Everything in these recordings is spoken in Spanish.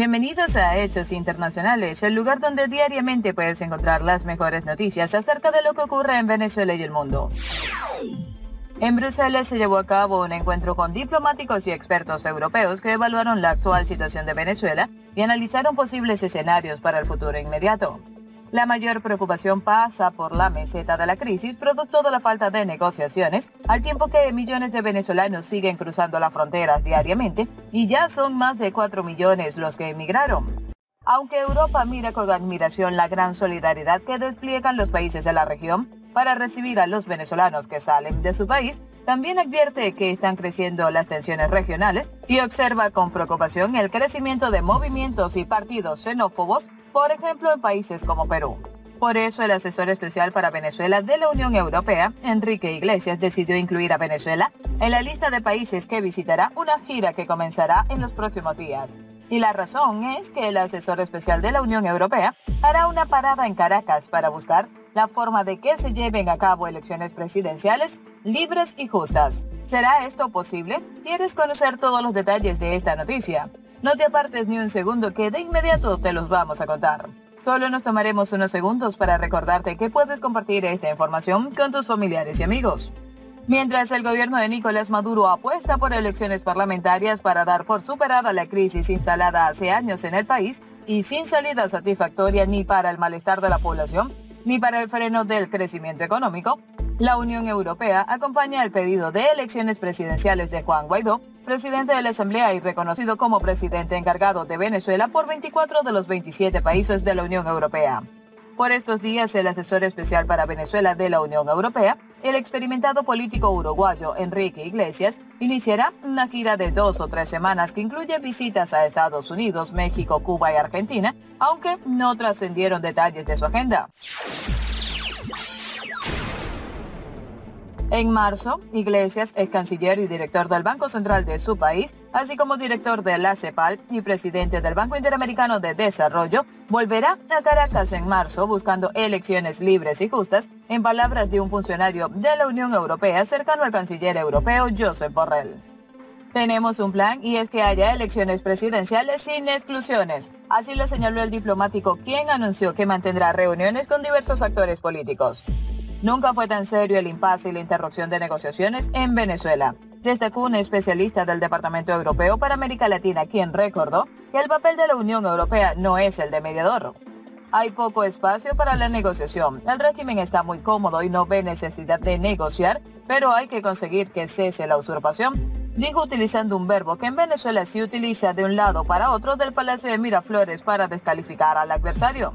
Bienvenidos a Hechos Internacionales, el lugar donde diariamente puedes encontrar las mejores noticias acerca de lo que ocurre en Venezuela y el mundo. En Bruselas se llevó a cabo un encuentro con diplomáticos y expertos europeos que evaluaron la actual situación de Venezuela y analizaron posibles escenarios para el futuro inmediato. La mayor preocupación pasa por la meseta de la crisis, producto de la falta de negociaciones, al tiempo que millones de venezolanos siguen cruzando las fronteras diariamente y ya son más de 4 millones los que emigraron. Aunque Europa mira con admiración la gran solidaridad que despliegan los países de la región para recibir a los venezolanos que salen de su país, también advierte que están creciendo las tensiones regionales y observa con preocupación el crecimiento de movimientos y partidos xenófobos, por ejemplo, en países como Perú. Por eso, el asesor especial para Venezuela de la Unión Europea, Enrique Iglesias, decidió incluir a Venezuela en la lista de países que visitará una gira que comenzará en los próximos días. Y la razón es que el asesor especial de la Unión Europea hará una parada en Caracas para buscar la forma de que se lleven a cabo elecciones presidenciales libres y justas. ¿Será esto posible? ¿Quieres conocer todos los detalles de esta noticia? No te apartes ni un segundo, que de inmediato te los vamos a contar. Solo nos tomaremos unos segundos para recordarte que puedes compartir esta información con tus familiares y amigos. Mientras el gobierno de Nicolás Maduro apuesta por elecciones parlamentarias para dar por superada la crisis instalada hace años en el país y sin salida satisfactoria ni para el malestar de la población ni para el freno del crecimiento económico, la Unión Europea acompaña el pedido de elecciones presidenciales de Juan Guaidó, presidente de la Asamblea y reconocido como presidente encargado de Venezuela por 24 de los 27 países de la Unión Europea. Por estos días, el asesor especial para Venezuela de la Unión Europea, el experimentado político uruguayo Enrique Iglesias, iniciará una gira de 2 o 3 semanas que incluye visitas a Estados Unidos, México, Cuba y Argentina, aunque no trascendieron detalles de su agenda. En marzo, Iglesias, ex canciller y director del Banco Central de su país, así como director de la CEPAL y presidente del Banco Interamericano de Desarrollo, volverá a Caracas en marzo buscando elecciones libres y justas, en palabras de un funcionario de la Unión Europea cercano al canciller europeo Josep Borrell. Tenemos un plan y es que haya elecciones presidenciales sin exclusiones. Así lo señaló el diplomático, quien anunció que mantendrá reuniones con diversos actores políticos. Nunca fue tan serio el impasse y la interrupción de negociaciones en Venezuela, destacó un especialista del Departamento Europeo para América Latina, quien recordó que el papel de la Unión Europea no es el de mediador. Hay poco espacio para la negociación, el régimen está muy cómodo y no ve necesidad de negociar, pero hay que conseguir que cese la usurpación, dijo utilizando un verbo que en Venezuela se utiliza de un lado para otro del Palacio de Miraflores para descalificar al adversario.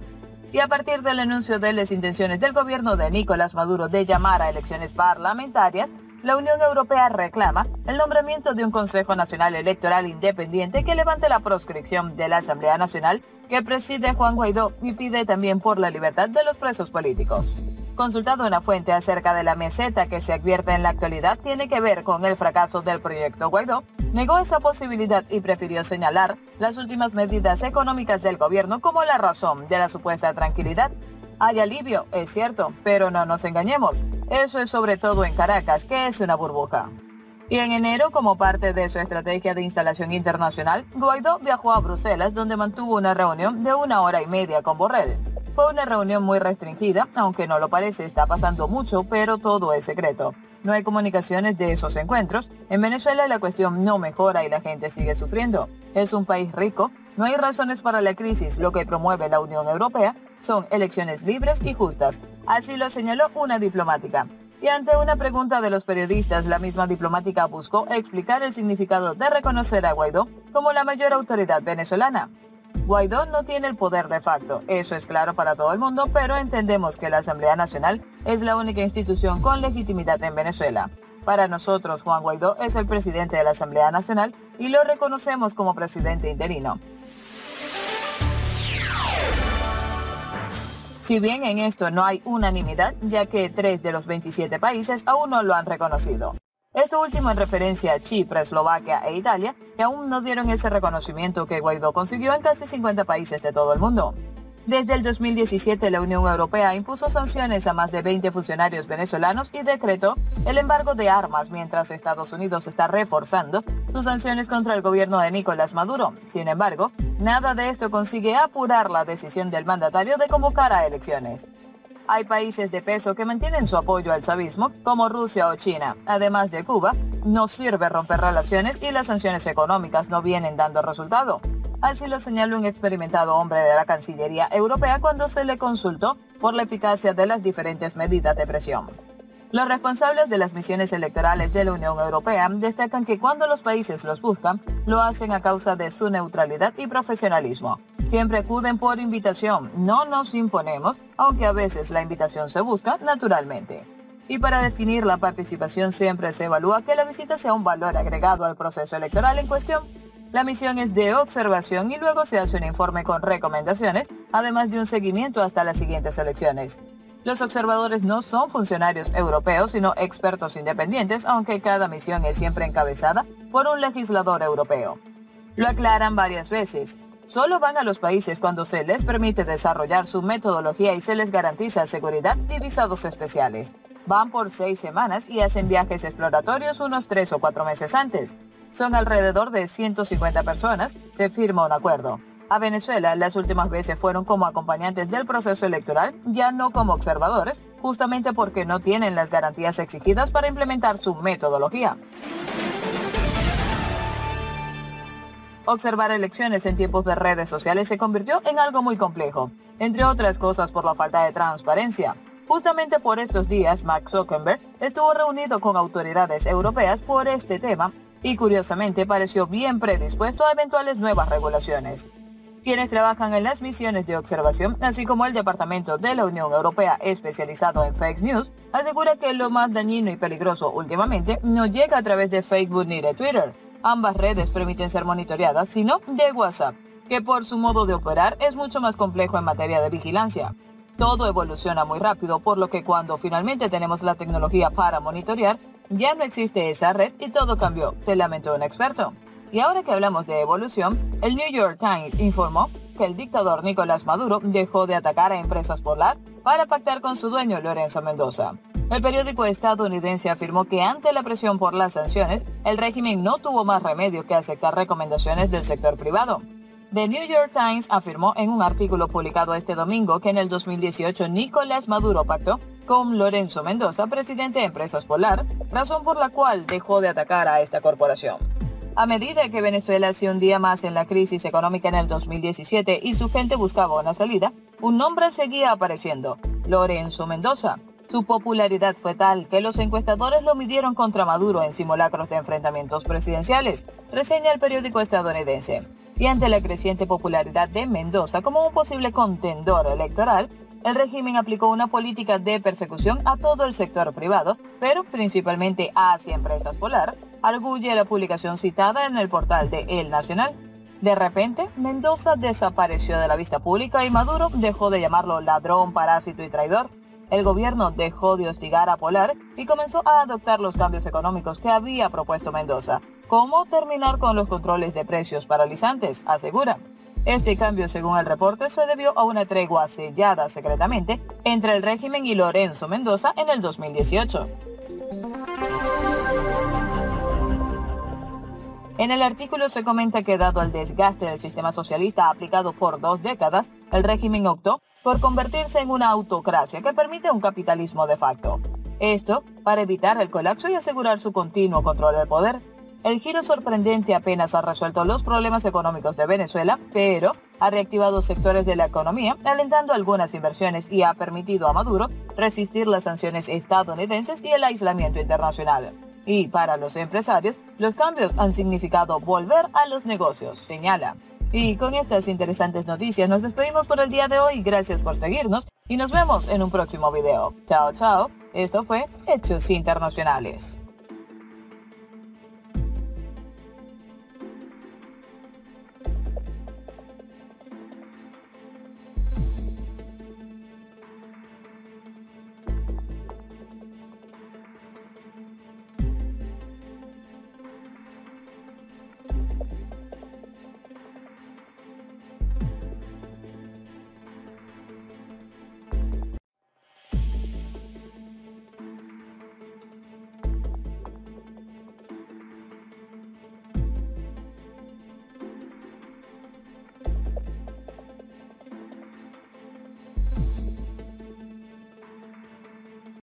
Y a partir del anuncio de las intenciones del gobierno de Nicolás Maduro de llamar a elecciones parlamentarias, la Unión Europea reclama el nombramiento de un Consejo Nacional Electoral Independiente que levante la proscripción de la Asamblea Nacional que preside Juan Guaidó y pide también por la libertad de los presos políticos. Consultado una fuente acerca de la meseta que se advierte en la actualidad tiene que ver con el fracaso del proyecto Guaidó, negó esa posibilidad y prefirió señalar las últimas medidas económicas del gobierno como la razón de la supuesta tranquilidad. Hay alivio, es cierto, pero no nos engañemos, eso es sobre todo en Caracas, que es una burbuja. Y en enero, como parte de su estrategia de instalación internacional, Guaidó viajó a Bruselas, donde mantuvo una reunión de 1 hora y media con Borrell. Fue una reunión muy restringida, aunque no lo parece, está pasando mucho, pero todo es secreto. No hay comunicaciones de esos encuentros. En Venezuela la cuestión no mejora y la gente sigue sufriendo. Es un país rico, no hay razones para la crisis. Lo que promueve la Unión Europea son elecciones libres y justas. Así lo señaló una diplomática. Y ante una pregunta de los periodistas, la misma diplomática buscó explicar el significado de reconocer a Guaidó como la mayor autoridad venezolana. Guaidó no tiene el poder de facto, eso es claro para todo el mundo, pero entendemos que la Asamblea Nacional es la única institución con legitimidad en Venezuela. Para nosotros, Juan Guaidó es el presidente de la Asamblea Nacional y lo reconocemos como presidente interino. Si bien en esto no hay unanimidad, ya que 3 de los 27 países aún no lo han reconocido. Esto último en referencia a Chipre, Eslovaquia e Italia, que aún no dieron ese reconocimiento que Guaidó consiguió en casi 50 países de todo el mundo. Desde el 2017, la Unión Europea impuso sanciones a más de 20 funcionarios venezolanos y decretó el embargo de armas, mientras Estados Unidos está reforzando sus sanciones contra el gobierno de Nicolás Maduro. Sin embargo, Nada de esto consigue apurar la decisión del mandatario de convocar a elecciones. Hay países de peso que mantienen su apoyo al chavismo, como Rusia o China. Además de Cuba, no sirve romper relaciones y las sanciones económicas no vienen dando resultado. Así lo señaló un experimentado hombre de la Cancillería Europea cuando se le consultó por la eficacia de las diferentes medidas de presión. Los responsables de las misiones electorales de la Unión Europea destacan que cuando los países los buscan, lo hacen a causa de su neutralidad y profesionalismo. Siempre acuden por invitación, no nos imponemos, aunque a veces la invitación se busca naturalmente. Y para definir la participación siempre se evalúa que la visita sea un valor agregado al proceso electoral en cuestión. La misión es de observación y luego se hace un informe con recomendaciones, además de un seguimiento hasta las siguientes elecciones. Los observadores no son funcionarios europeos, sino expertos independientes, aunque cada misión es siempre encabezada por un legislador europeo. Lo aclaran varias veces. Solo van a los países cuando se les permite desarrollar su metodología y se les garantiza seguridad y visados especiales. Van por 6 semanas y hacen viajes exploratorios unos 3 o 4 meses antes. Son alrededor de 150 personas, se firma un acuerdo. A Venezuela las últimas veces fueron como acompañantes del proceso electoral, ya no como observadores, justamente porque no tienen las garantías exigidas para implementar su metodología. Observar elecciones en tiempos de redes sociales se convirtió en algo muy complejo, entre otras cosas por la falta de transparencia. Justamente por estos días, Mark Zuckerberg estuvo reunido con autoridades europeas por este tema y curiosamente pareció bien predispuesto a eventuales nuevas regulaciones. Quienes trabajan en las misiones de observación, así como el Departamento de la Unión Europea especializado en fake news, asegura que lo más dañino y peligroso últimamente no llega a través de Facebook ni de Twitter. Ambas redes permiten ser monitoreadas, sino de WhatsApp, que por su modo de operar es mucho más complejo en materia de vigilancia. Todo evoluciona muy rápido, por lo que cuando finalmente tenemos la tecnología para monitorear, ya no existe esa red y todo cambió, te lamentó un experto. Y ahora que hablamos de evolución, el New York Times informó que el dictador Nicolás Maduro dejó de atacar a Empresas Polar para pactar con su dueño Lorenzo Mendoza. El periódico estadounidense afirmó que ante la presión por las sanciones, el régimen no tuvo más remedio que aceptar recomendaciones del sector privado. The New York Times afirmó en un artículo publicado este domingo que en el 2018 Nicolás Maduro pactó con Lorenzo Mendoza, presidente de Empresas Polar, razón por la cual dejó de atacar a esta corporación. A medida que Venezuela hacía un día más en la crisis económica en el 2017 y su gente buscaba una salida, un nombre seguía apareciendo, Lorenzo Mendoza. Su popularidad fue tal que los encuestadores lo midieron contra Maduro en simulacros de enfrentamientos presidenciales, reseña el periódico estadounidense. Y ante la creciente popularidad de Mendoza como un posible contendor electoral, el régimen aplicó una política de persecución a todo el sector privado, pero principalmente hacia Empresas Polar, arguye la publicación citada en el portal de El Nacional. De repente, Mendoza desapareció de la vista pública y Maduro dejó de llamarlo ladrón, parásito y traidor. El gobierno dejó de hostigar a Polar y comenzó a adoptar los cambios económicos que había propuesto Mendoza, como terminar con los controles de precios paralizantes, asegura. Este cambio, según el reporte, se debió a una tregua sellada secretamente entre el régimen y Lorenzo Mendoza en el 2018. En el artículo se comenta que dado el desgaste del sistema socialista aplicado por 2 décadas, el régimen optó por convertirse en una autocracia que permite un capitalismo de facto. Esto para evitar el colapso y asegurar su continuo control del poder. El giro sorprendente apenas ha resuelto los problemas económicos de Venezuela, pero ha reactivado sectores de la economía, alentando algunas inversiones y ha permitido a Maduro resistir las sanciones estadounidenses y el aislamiento internacional. Y para los empresarios, los cambios han significado volver a los negocios, señala. Y con estas interesantes noticias nos despedimos por el día de hoy. Gracias por seguirnos y nos vemos en un próximo video. Chao, chao. Esto fue Hechos Internacionales.